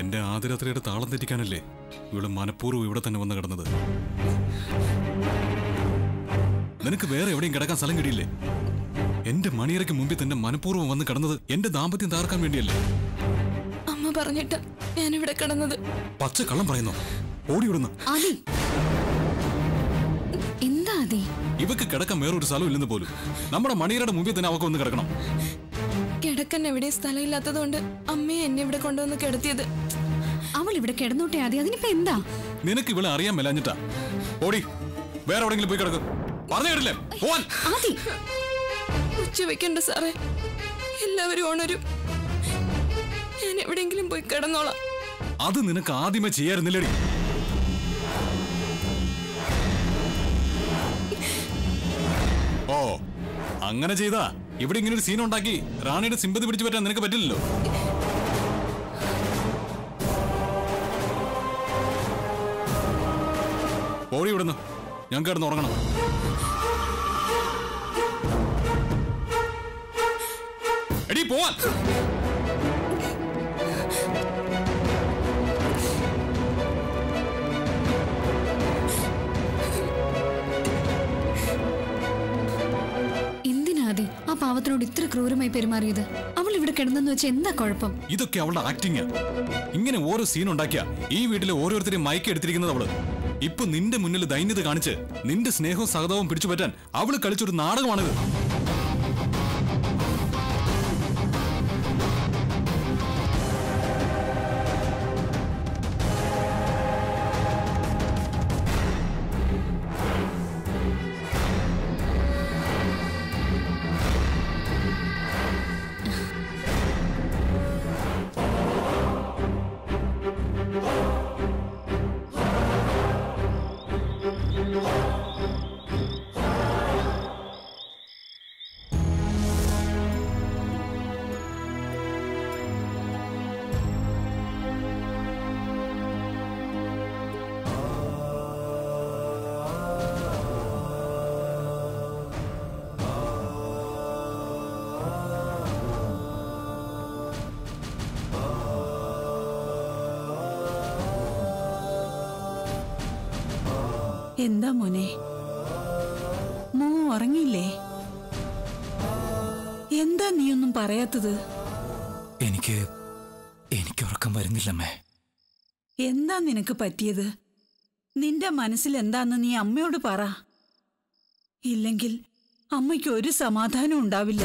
എന്റെ ആദ്യരാത്രിയുടെ താളം തെറ്റിക്കാനല്ലേ ഇവിടെ മനഃപൂർവ്വം ഇവിടെ തന്നെ വന്ന് കിടന്നത്? നിനക്ക് വേറെ എവിടെയും കിടക്കാൻ സ്ഥലം കിട്ടിയില്ലേ? എന്റെ മണിയറയ്ക്ക് മുമ്പിൽ തന്നെ മനഃപൂർവ്വം വന്ന് കിടന്നത് എന്റെ ദാമ്പത്യം താർക്കാൻ വേണ്ടിയല്ലേ? അമ്മ പറഞ്ഞിട്ട് ഞാൻ ഇവിടെ കിടന്നത്. പച്ച കള്ളം പറയുന്നു, ഓടിവിടുന്നു. എന്താ അതി? ഇവക്ക് കിടക്കാൻ വേറൊരു സ്ഥലം ഇല്ലെന്ന് പോലും നമ്മുടെ മണിയറയുടെ മുമ്പിൽ തന്നെ അവക്ക് വന്ന് കിടക്കണം. കിടക്കൻ എവിടെയും സ്ഥലം ഇല്ലാത്തതുകൊണ്ട് അമ്മയെ എന്നെ ഇവിടെ കൊണ്ടുവന്ന് കിടത്തിയത്. അവൾ ഇവിടെ കിടന്നോട്ടെ ആദ്യം, അതിനിപ്പോ എന്താ? നിനക്ക് ഇവിടെ അറിയാൻ മേലാഞ്ഞിട്ടാ. ഓടി വേറെ എവിടെയെങ്കിലും പോയി കിടക്കും. പറഞ്ഞിട്ടില്ലേ ഉച്ച വെക്കണ്ട സാറേ, എല്ലാവരും ഓണരും, ഞാൻ എവിടെയെങ്കിലും പോയി കിടന്നോളാം. അത് നിനക്ക് ആദ്യമേ ചെയ്യാറുന്നില്ലടി. ഓ അങ്ങനെ ചെയ്താ ഇവിടെ ഇങ്ങനെ ഒരു സീൻ ഉണ്ടാക്കി റാണിയുടെ സിമ്പതി പിടിച്ചു പറ്റാൻ നിനക്ക് പറ്റില്ലല്ലോ. ഓടി ഇവിടുന്ന്, ഞാൻ കിടന്ന് ഉറങ്ങണം. എടി പോവാൻ. പാവത്തിനോട് ഇത്ര ക്രൂരമായി പെരുമാറിയത് അവൾ ഇവിടെ കിടന്നെന്ന് വെച്ചാൽ എന്താ കുഴപ്പം? ഇതൊക്കെ അവളുടെ ആക്ടിങ്. ഇങ്ങനെ ഓരോ സീൻ ഉണ്ടാക്കിയ ഈ വീട്ടിലെ ഓരോരുത്തരെയും മയക്കി എടുത്തിരിക്കുന്നത് അവള്. ഇപ്പൊ നിന്റെ മുന്നിൽ ദൈന്യത കാണിച്ച് നിന്റെ സ്നേഹവും സഹതാവും പിടിച്ചു പറ്റാൻ അവള് കളിച്ചൊരു നാടകമാണിത്. എന്താ മോനെ, മോ ഉറങ്ങിയില്ലേ? എന്താ നീയൊന്നും പറയാത്തത്? എനിക്ക് ഉറക്കം വരുന്നില്ലമ്മേ. എന്താ നിനക്ക് പറ്റിയത്? നിന്റെ മനസ്സിൽ എന്താന്ന് നീ അമ്മയോട് പറ. ഇല്ലെങ്കിൽ അമ്മയ്ക്ക് ഒരു സമാധാനം ഉണ്ടാവില്ല.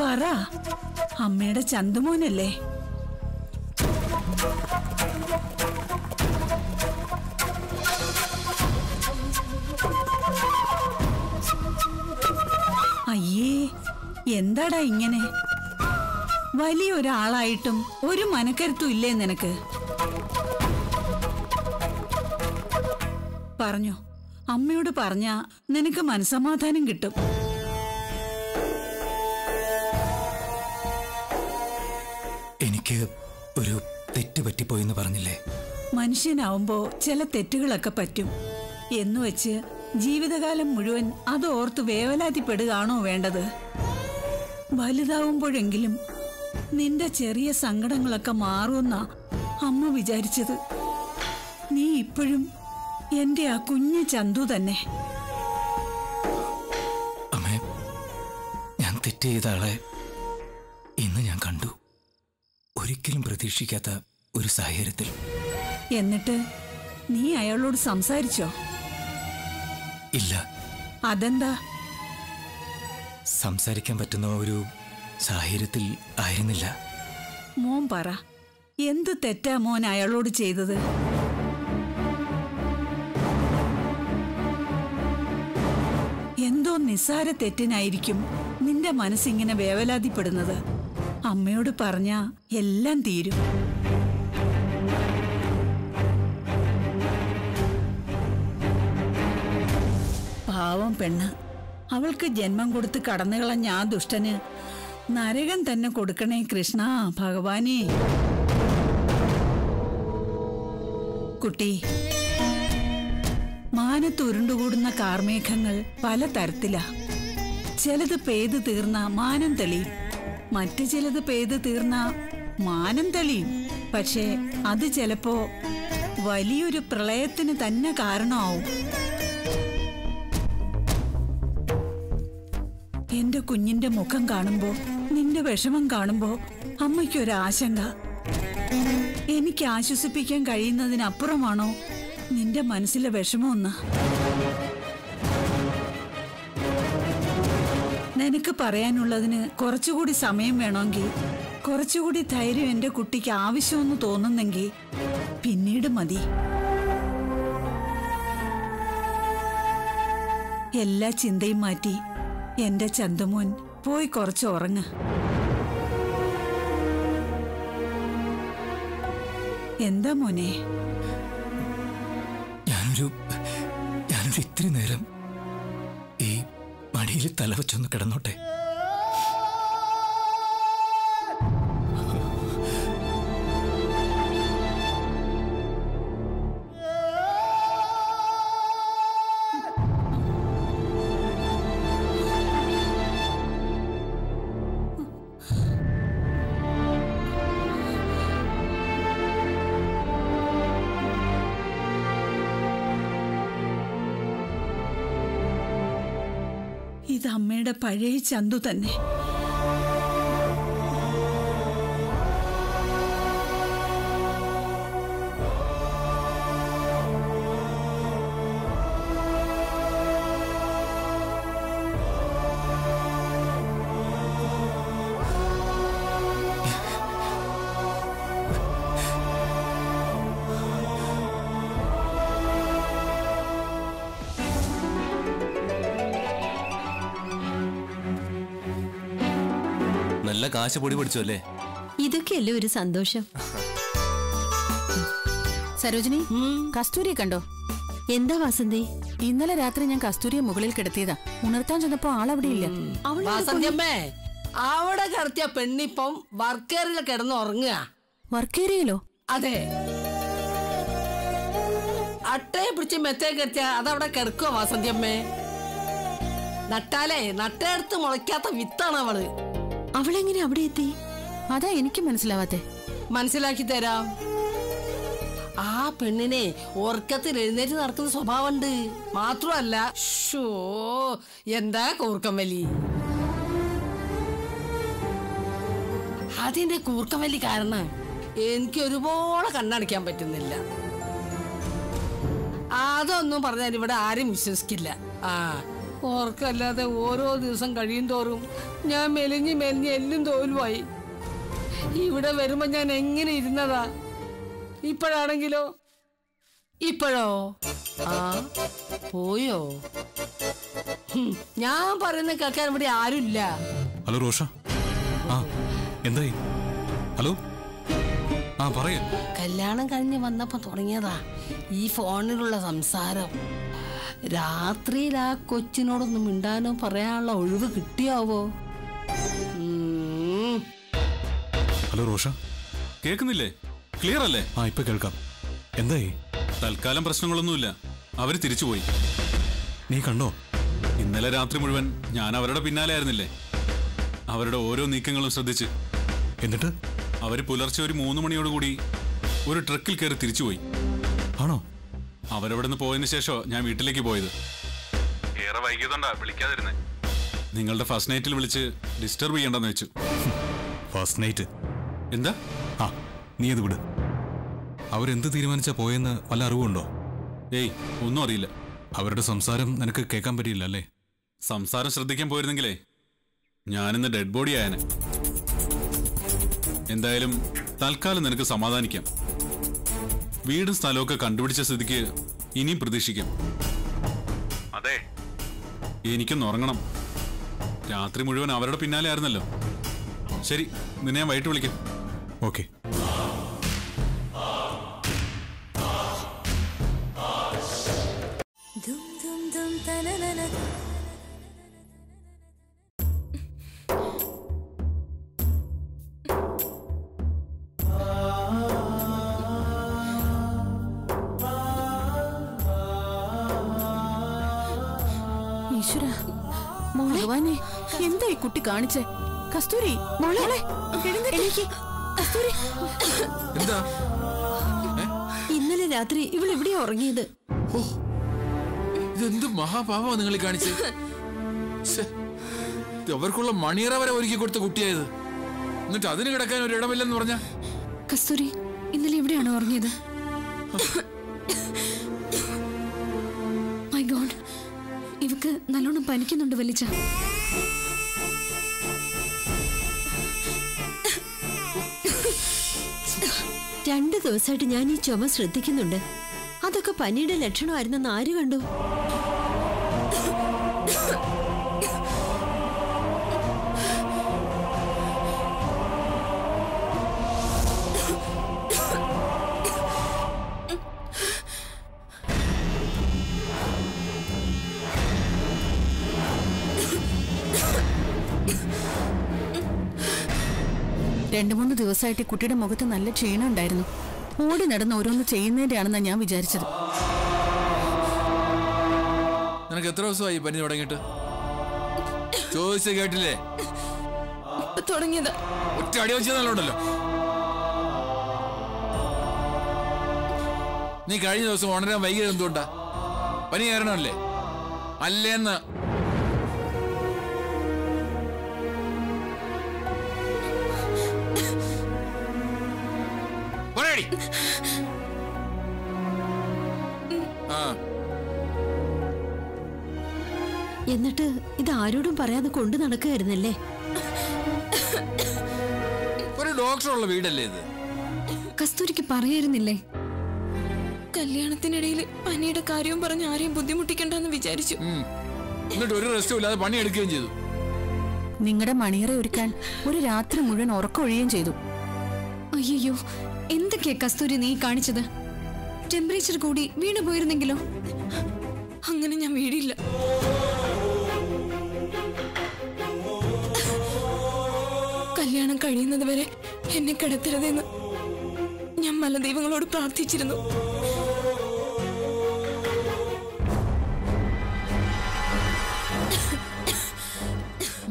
പറ, അമ്മയുടെ ചന്തുമോനല്ലേ? അയ്യേ, എന്താടാ ഇങ്ങനെ? വലിയൊരാളായിട്ടും ഒരു മനക്കരുത്തും ഇല്ലേ നിനക്ക്? പറഞ്ഞോ, അമ്മയോട് പറഞ്ഞാ നിനക്ക് മനസ്സമാധാനം കിട്ടും. എനിക്ക് ഒരു തെറ്റ് പറ്റിപ്പോയെന്ന് പറഞ്ഞില്ലേ? മനുഷ്യനാവുമ്പോ ചില തെറ്റുകളൊക്കെ പറ്റും എന്നുവെച്ച് ജീവിതകാലം മുഴുവൻ അതോർത്ത് വേവലാതിപ്പെടുകയാണോ വേണ്ടത്? വലുതാവുമ്പോഴെങ്കിലും നിന്റെ ചെറിയ സങ്കടങ്ങളൊക്കെ മാറുമെന്നാ അമ്മ വിചാരിച്ചത്. നീ ഇപ്പോഴും എന്റെ ആ കുഞ്ഞു ചന്തു തന്നെ. അമ്മേ, ഞാൻ തെറ്റ് ചെയ്ത ആളെ ഇന്ന് ഞാൻ കണ്ടു, ഒരിക്കലും പ്രതീക്ഷിക്കാത്ത ഒരു സാഹചര്യത്തിൽ. എന്നിട്ട് നീ അയാളോട് സംസാരിച്ചോ? ഇല്ല. അതെന്താ? സംസാരിക്കാൻ പറ്റുന്ന ഒരു സാഹചര്യത്തിൽ ആയിരുന്നില്ല. മോൻ പറ, എന്ത് തെറ്റാ മോൻ അയാളോട് ചെയ്തത്? എന്തോ നിസ്സാര തെറ്റിനായിരിക്കും നിന്റെ മനസ്സിങ്ങനെ വേവലാതിപ്പെടുന്നത്. അമ്മയോട് പറഞ്ഞാ എല്ലാം തീരും. പാവം പെണ്ണ്, അവൾക്ക് ജന്മം കൊടുത്ത് കടന്നുകളഞ്ഞ ആ ദുഷ്ടന് നരകൻ തന്നെ കൊടുക്കണേ കൃഷ്ണ ഭഗവാനെ. കുട്ടി, മാനത്തുരുണ്ടുകൂടുന്ന കാർമേഘങ്ങൾ പല തരത്തിലാ. ചിലത് പെയ്തു തീർന്ന മാനം തെളിയും, മറ്റു ചിലത് പെയ്തു തീർന്ന മാനം തെളിയും. പക്ഷേ അത് ചിലപ്പോ വലിയൊരു പ്രളയത്തിന് തന്നെ കാരണമാവും. എന്റെ കുഞ്ഞിന്റെ മുഖം കാണുമ്പോ, നിന്റെ വിഷമം കാണുമ്പോ അമ്മയ്ക്കൊരാശങ്ക. എനിക്ക് ആശ്വസിപ്പിക്കാൻ കഴിയുന്നതിനപ്പുറമാണോ നിന്റെ മനസ്സിലെ വിഷമമൊന്ന്? നിനക്ക് പറയാനുള്ളതിന് കുറച്ചുകൂടി സമയം വേണമെങ്കിൽ, കുറച്ചുകൂടി ധൈര്യം എന്റെ കുട്ടിക്ക് ആവശ്യമെന്ന് തോന്നുന്നെങ്കിൽ പിന്നീട് മതി. എല്ലാ ചിന്തയും മാറ്റി എന്റെ ചന്തുമോൻ പോയി കുറച്ച് ഉറങ്ങ. എന്താ മോനെ? ഞാനൊരു ഇത്തിരി നേരം ഈ മടിയിൽ തലവെച്ചൊന്ന് കിടന്നോട്ടെ. ഇത് അമ്മയുടെ പഴയ ചന്തു തന്നെ. നല്ല കാശ് പൊടി പിടിച്ചു അല്ലേ? ഇതൊക്കെയല്ലേ ഒരു സന്തോഷം. സരോജിനി, കസ്തൂരിയെ കണ്ടോ? എന്താ വാസന്തി? ഇന്നലെ രാത്രി ഞാൻ കസ്തൂരിയെ മുകളിൽ കിടത്തിയതാ. ഉണർത്താൻ ചെന്നപ്പോ ആളവിടെ ഇല്ല. വാസന്തിയമ്മേ, അവിടെ കിടത്തിയ പെണ്ണിപ്പം വർക്കേറിയിൽ കിടന്ന് ഉറങ്ങുക. വർക്കേറിയല്ലോ? അതെ. അട്ടയെ പിടിച്ച് മെത്തേ കിടത്തിയ അതവിടെ കിടക്കുക. വാസന്തിയമ്മേ, നട്ടാലേ നട്ടയെടുത്ത് മുളയ്ക്കാത്ത വിത്താണ് അവള്. അവളെങ്ങനെ അവിടെ എത്തി? അതാ എനിക്ക് മനസ്സിലാവാത്തെ. മനസ്സിലാക്കി തരാം. ആ പെണ്ണിനെ ഓർക്കത്തിൽ എഴുന്നേറ്റ് നടക്കുന്ന സ്വഭാവമുണ്ട്. മാത്രമല്ല ഷോ എന്താ കൂർക്കമ്മലി, അതിന്റെ കൂർക്കമ്മലി കാരണം എനിക്ക് ഒരുപോലെ കണ്ണടയ്ക്കാൻ പറ്റുന്നില്ല. അതൊന്നും പറഞ്ഞാൽ ഇവിടെ ആരും വിശ്വസിക്കില്ല. ആ ഓർക്കല്ലാതെ ഓരോ ദിവസം കഴിയും തോറും ഞാൻ മെലിഞ്ഞ് മെലിഞ്ഞ് എല്ലും തോലുമായി. ഇവിടെ വരുമ്പോ ഞാൻ എങ്ങനെ ഇരുന്നതാ, ഇപ്പോഴാണെങ്കിലോ ഇപ്പോഴോ ആ പോയോ. ഞാൻ പറയുന്ന കേൾക്കാൻ ഇവിടെ ആരുമില്ല. ഹലോ റോഷ, എന്തായി? ഹലോ ആ പറയൂ. കല്യാണം കഴിഞ്ഞ് വന്നപ്പോ തുടങ്ങിയതാ ഈ ഫോണിലുള്ള സംസാരം. രാത്രിയിൽ ആ കൊച്ചിനോടൊന്നും മിണ്ടാനോ പറയാനുള്ള ഒഴിവ് കിട്ടിയാവോ? ഹലോ റോഷ, കേൾക്കുന്നില്ലേ? ക്ലിയർ അല്ലേ? ആ ഇപ്പൊ കേൾക്കാം. എന്തായി? തൽക്കാലം പ്രശ്നങ്ങളൊന്നുമില്ല, അവര് തിരിച്ചുപോയി. നീ കണ്ടോ? ഇന്നലെ രാത്രി മുഴുവൻ ഞാൻ അവരുടെ പിന്നാലെ ആയിരുന്നില്ലേ, അവരുടെ ഓരോ നീക്കങ്ങളും ശ്രദ്ധിച്ച്. എന്നിട്ട് അവര് പുലർച്ചെ ഒരു 3 മണിയോടുകൂടി ഒരു ട്രക്കിൽ കയറി തിരിച്ചുപോയി. ആണോ? അവരവിടുന്ന് പോയതിനു ശേഷം ഞാൻ വീട്ടിലേക്ക് പോയത്. ഏറെ വൈകിയതുകൊണ്ടാ വിളിക്കാതിരുന്നേ. നിങ്ങളുടെ ഫസ്റ്റ് നൈറ്റിൽ വിളിച്ച് ഡിസ്റ്റർബ് ചെയ്യണ്ടെന്ന് വെച്ചു. ഫസ്റ്റ് നൈറ്റ് എന്താ? ആ നീ അത് വിട്. അവരെന്ത് തീരുമാനിച്ചാ പോയെന്ന് വല്ല അറിവുണ്ടോ? ഏയ് ഒന്നും അറിയില്ല. അവരുടെ സംസാരം നിനക്ക് കേൾക്കാൻ പറ്റിയില്ല അല്ലേ? സംസാരം ശ്രദ്ധിക്കാൻ പോയിരുന്നെങ്കിലേ ഞാനിന്ന് ഡെഡ് ബോഡി ആയനെ. എന്തായാലും തൽക്കാലം നിനക്ക് സമാധാനിക്കാം. വീടും സ്ഥലമൊക്കെ കണ്ടുപിടിച്ച സ്ഥിതിക്ക് ഇനിയും പ്രതീക്ഷിക്കാം. അതെ എനിക്കൊന്ന് ഉറങ്ങണം, രാത്രി മുഴുവൻ അവരുടെ പിന്നാലെ ആയിരുന്നല്ലോ. ശരി, നിന്നെ ഞാൻ വൈകിട്ട് വിളിക്കാം. ഓക്കെ. എന്തായി കുട്ടി കാണിച്ചേ? കസ്തൂരി മോളെ, ഇന്നലെ രാത്രി ഇവൾ എവിടെയാ ഉറങ്ങിയത്? ഇതെന്ത് മഹാഭാവമാ നിങ്ങൾ കാണിച്ചത്! അവർക്കുള്ള മണിയറ വരെ ഒരുക്കി കൊടുത്ത കുട്ടിയായത്, എന്നിട്ട് അതിന് കിടക്കാൻ ഒരു ഇടമില്ലെന്ന് പറഞ്ഞ. കസ്തൂരി ഇന്നലെ എവിടെയാണോ ഉറങ്ങിയത്? മൈ ഗോഡ്, ഇവക്ക് നല്ലോണം പനിക്കുന്നുണ്ട് വലിച്ച. രണ്ടു ദിവസമായിട്ട് ഞാൻ ഈ ചുമ ശ്രദ്ധിക്കുന്നുണ്ട്. അതൊക്കെ പനിയുടെ ലക്ഷണമായിരുന്നെന്ന് ആര് കണ്ടു?2-3 ദിവസമായിട്ട് കുട്ടിയുടെ മുഖത്ത് നല്ല ക്ഷീണം ഉണ്ടായിരുന്നു. ഓടി നടന്ന് ഓരോന്ന് ചെയ്യുന്നതിന്റെയാണെന്നാണ് ഞാൻ വിചാരിച്ചത്. നിനക്ക് എത്ര ദിവസമായി പനി തുടങ്ങിയിട്ട്? ചോദിച്ച കേട്ടില്ലേ? തുടങ്ങിയത് ഒറ്റ അടി വെച്ചതല്ലോ. നീ കഴിഞ്ഞ ദിവസം ഉണരാൻ വൈകിയത് എന്തുകൊണ്ടാ? പനി കാരണമല്ലേ? അല്ലേന്ന് എന്നിട്ട് ഇത് ആരോടും പറയാതെ കൊണ്ടു നടക്കുകയായിരുന്നല്ലേ? ഒരു ഡോക്ടറുള്ള വീടല്ലേ ഇത്? കസ്തൂരിക്ക് പറയായിരുന്നില്ലേ? കല്യാണത്തിനിടയിൽ പനിയുടെ കാര്യവും പറഞ്ഞ് ആരെയും ബുദ്ധിമുട്ടിക്കണ്ടെന്ന് വിചാരിച്ചു, എന്നിട്ട് ഒരു റെസ്റ്റും ഇല്ലാതെ പണി എടുക്കുകയും ചെയ്തു. നിങ്ങളുടെ മണിയറെ ഒരുക്കാൻ ഒരു രാത്രി മുഴുവൻ ഉറക്കൊഴിയുകയും ചെയ്തു. അയ്യോ, എന്തൊക്കെയാ കസ്തൂരി നീ കാണിച്ചത്? ടെമ്പറേച്ചർ കൂടി വീണ് പോയിരുന്നെങ്കിലോ? അങ്ങനെ ഞാൻ വീടില്ല. കല്യാണം കഴിയുന്നത് വരെ എന്നെ കിടത്തരുതെന്ന് ഞാൻ മലദൈവങ്ങളോട് പ്രാർത്ഥിച്ചിരുന്നു.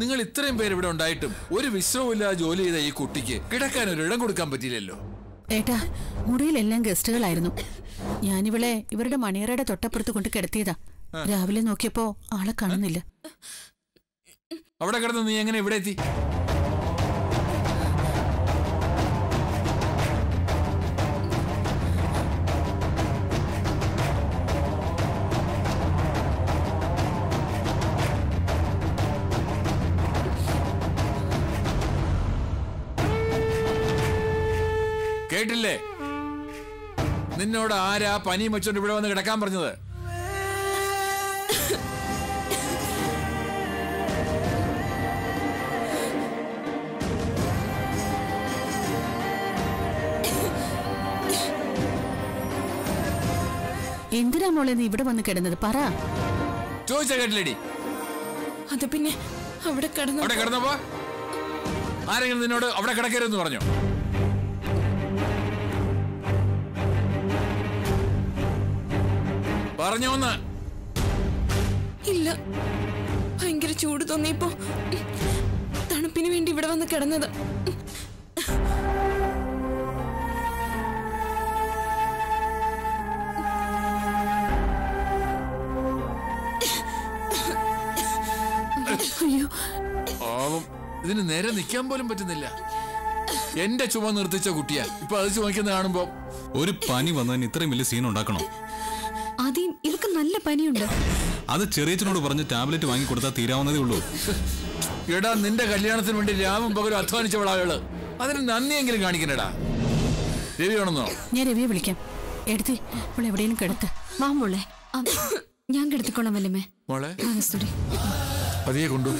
നിങ്ങൾ ഇത്രയും പേര് ഇവിടെ ഉണ്ടായിട്ടും ഒരു വിശ്രമമില്ലാതെ ജോലി ചെയ്ത ഈ കുട്ടിക്ക് കിടക്കാൻ ഒരു ഇടം കൊടുക്കാൻ പറ്റില്ലല്ലോ. ഏട്ടാ, മുറിയിലെല്ലാം ഗസ്റ്റുകളായിരുന്നു. ഞാനിവളെ ഇവരുടെ മണിയറയുടെ തൊട്ടപ്പുറത്ത് കൊണ്ട് കിടത്തിയതാ. രാവിലെ നോക്കിയപ്പോ ആളെ കാണുന്നില്ല. അവിടെ കിടന്ന് നീ എങ്ങനെ ഇവിടെ എത്തി? കേട്ടില്ലേ, നിന്നോട് ആരാ പനിയും വെച്ചോണ്ട് ഇവിടെ വന്ന് കിടക്കാൻ പറഞ്ഞത്? എന്തിനാ മോളെ നീ ഇവിടെ വന്ന് കിടന്നത്? പറ. ചോദിച്ച കേട്ടില്ലേടി? അത് പിന്നെ അവിടെ കിടന്നപ്പോ ആരെങ്കിലും നിന്നോട് അവിടെ കിടക്കരുതെന്ന് പറഞ്ഞോ? പറഞ്ഞോന്ന്. ഇല്ല, ഭയങ്കര ചൂട് തോന്നിയപ്പോ തണുപ്പിന് വേണ്ടി ഇവിടെ വന്ന് കിടന്നത്. ഇതിന് നേരെ നിൽക്കാൻ പോലും പറ്റുന്നില്ല. എന്റെ ചുമ നിർത്തിച്ച കുട്ടിയാ ഇപ്പൊ അത് ചുമക്കുന്നത് കാണുമ്പോ. ഒരു പനി വന്നതിന് ഇത്രയും വലിയ സീൻ ഉണ്ടാക്കണോ? ആദ്യം ഇവർക്ക് നല്ല പനിയുണ്ട്. അത് ചെറിയച്ചനോട് പറഞ്ഞ് ടാബ്ലറ്റ് വാങ്ങി കൊടുത്താൽ തീരാവുന്നതേ ഉള്ളൂ. എടാ, നിന്റെ കല്യാണത്തിന് വേണ്ടി രാവും പകലും അധ്വാനിച്ചവളാള്, അതിന് നന്ദിയെങ്കിലും കാണിക്കണടാ. രവിയാണെന്നോ? ഞാൻ രവിയെ വിളിക്കാം. എടുത്ത് ഇവിടെ എവിടെയെങ്കിലും കിടത്ത്. വാ മോളെ, ഞാൻ കിടത്തിക്കോളാം. വല്ലമേ മോളെ, പതിയെ കൊണ്ടു.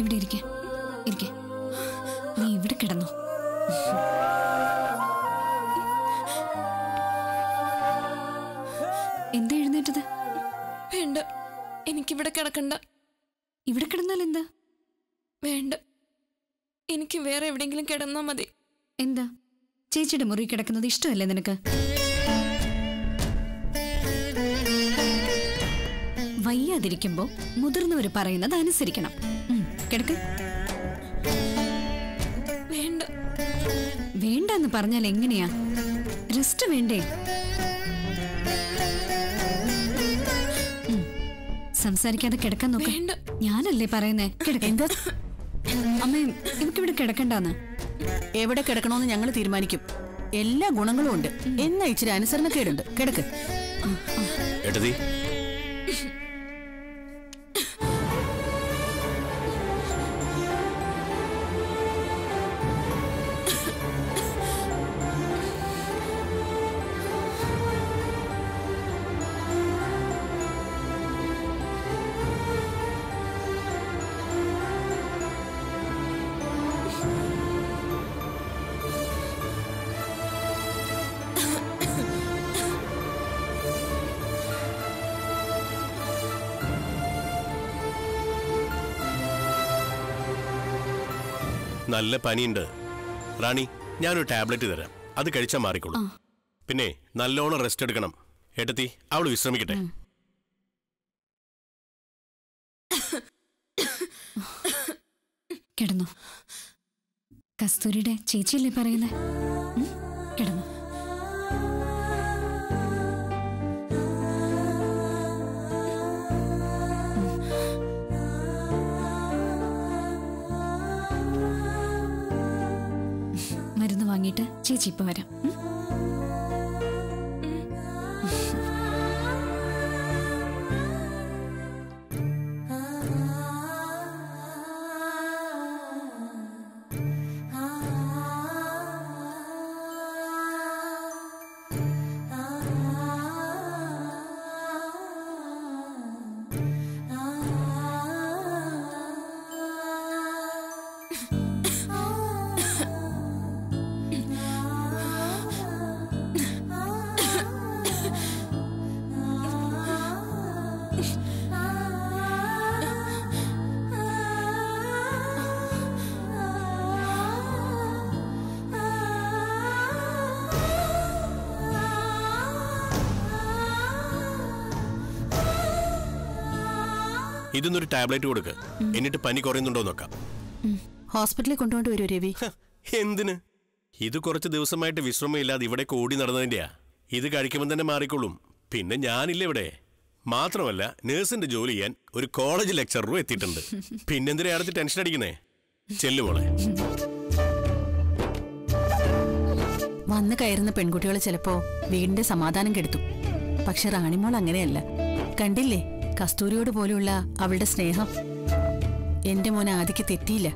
ഇവിടെ ഇരിക്കെ ഇരിക്കെ, നീ ഇവിടെ കിടന്നു. എന്താ എഴുന്നേറ്റത്? വേണ്ട, എനിക്കിവിടെ കിടക്കണ്ട. ഇവിടെ കിടന്നാൽ എന്താ? വേണ്ട, എനിക്ക് വേറെ എവിടെയെങ്കിലും കിടന്നാ മതി. എന്താ ചേച്ചിയുടെ മുറി കിടക്കുന്നത് ഇഷ്ടമല്ലേ നിനക്ക്? വയ്യാതിരിക്കുമ്പോ മുതിർന്നവര് പറയുന്നത് അനുസരിക്കണം. വേണ്ട വേണ്ടെന്ന് പറഞ്ഞാൽ എങ്ങനെയാ? റെസ്റ്റ് വേണ്ടേ? സംസാരിക്കാതെ കിടക്കാൻ നോക്ക്. ഞാനല്ലേ പറയുന്നേ കിടക്കാൻ? അമ്മ, എനിക്കിവിടെ കിടക്കണ്ടെന്ന്. എവിടെ കിടക്കണോന്ന് ഞങ്ങൾ തീരുമാനിക്കും. എല്ലാ ഗുണങ്ങളും ഉണ്ട്, എന്നാ ഇച്ചിരി അനുസരണക്കേടുണ്ട്. കിടക്ക്. നല്ല പനിയുണ്ട് റാണി. ഞാനൊരു ടാബ്ലറ്റ് തരാം, അത് കഴിച്ചാൽ മാറിക്കോളും. പിന്നെ നല്ലോണം റെസ്റ്റ് എടുക്കണം. ഏട്ടത്തി, അവൾ വിശ്രമിക്കട്ടെ. കിടന്നു. കസ്തൂരിയുടെ ചേച്ചിയല്ലേ പറയുന്നേ? കിടന്നു. വാങ്ങിയിട്ട് ചേച്ചി ഇപ്പൊ വരാം. ഇതൊന്നൊരു ടാബ്ലറ്റ് കൊടുക്ക്. എന്നിട്ട് പനി കുറയുന്നുണ്ടോ നോക്കാം. ഹോസ്പിറ്റലിൽ കൊണ്ടുപോയിട്ട് വരൂ രവി. എന്തിന്? ഇത് കുറച്ച് ദിവസമായിട്ട് വിശ്രമമില്ലാതെ ഇവിടെ ഓടി നടന്നതിൻ്റെയാ. ഇത് കഴിക്കുമ്പോൾ തന്നെ മാറിക്കോളും. പിന്നെ ഞാനില്ല ഇവിടെ. മാത്രമല്ല നേഴ്സിന്റെ ജോലി ചെയ്യാൻ ഒരു കോളേജ് ലെക്ചററും എത്തിയിട്ടുണ്ട്. പിന്നെന്തിനാ അടുത്ത് ടെൻഷൻ അടിക്കുന്നേ? ചെല്ലു മോളെ. വന്നു കയറുന്ന പെൺകുട്ടികൾ ചിലപ്പോൾ വീടിന്റെ സമാധാനം കെടുത്തും. പക്ഷെ റാണിമോൾ അങ്ങനെയല്ല. കണ്ടില്ലേ കസ്തൂരിയോട് പോലെയുള്ള അവളുടെ സ്നേഹം. എന്റെ മോൻ ആദിക്ക് തെറ്റിയില്ല.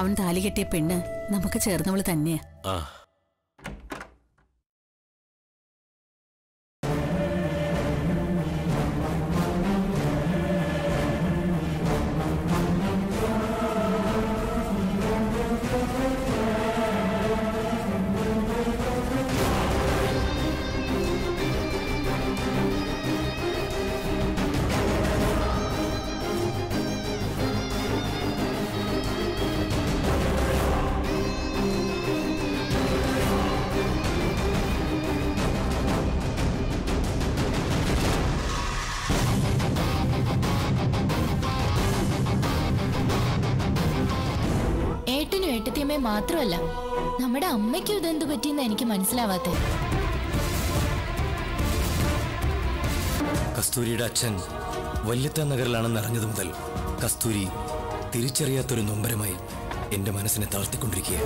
അവൻ താലി കെട്ടിയ പെണ്ണ് നമുക്ക് ചേർന്നവള് തന്നെയാ. മാത്രമല്ല നമ്മുടെ അമ്മയ്ക്കും ഇതെന്ത് പറ്റിയെന്ന് എനിക്ക് മനസ്സിലാവാത്ത. കസ്തൂരിയുടെ അച്ഛൻ വല്യത്ത നഗറിലാണെന്ന് അറിഞ്ഞത് മുതൽ കസ്തൂരി തിരിച്ചറിയാത്തൊരു നൊമ്പരമായി എന്റെ മനസ്സിനെ താഴ്ത്തിക്കൊണ്ടിരിക്കുക.